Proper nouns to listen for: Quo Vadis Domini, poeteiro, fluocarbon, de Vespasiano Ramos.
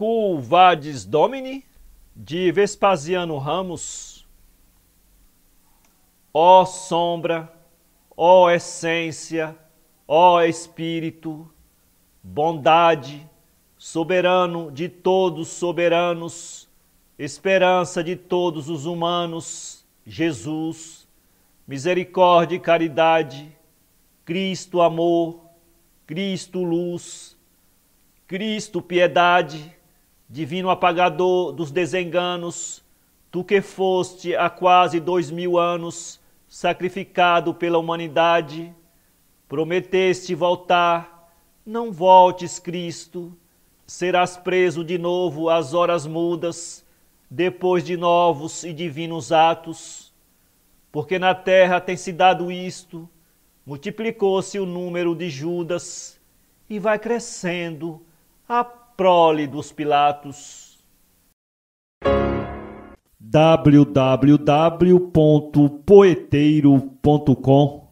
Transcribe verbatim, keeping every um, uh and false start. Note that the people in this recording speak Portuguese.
Quo Vadis Domini, de Vespasiano Ramos. Ó sombra, ó essência, ó Espírito, bondade, soberano de todos soberanos, esperança de todos os humanos, Jesus, misericórdia e caridade, Cristo amor, Cristo luz, Cristo piedade, divino apagador dos desenganos, tu que foste há quase dois mil anos sacrificado pela humanidade, prometeste voltar, não voltes, Cristo, serás preso de novo às horas mudas, depois de novos e divinos atos, porque na terra tem se dado isto, multiplicou-se o número de Judas e vai crescendo a prole dos Pilatos. w w w ponto poeteiro ponto com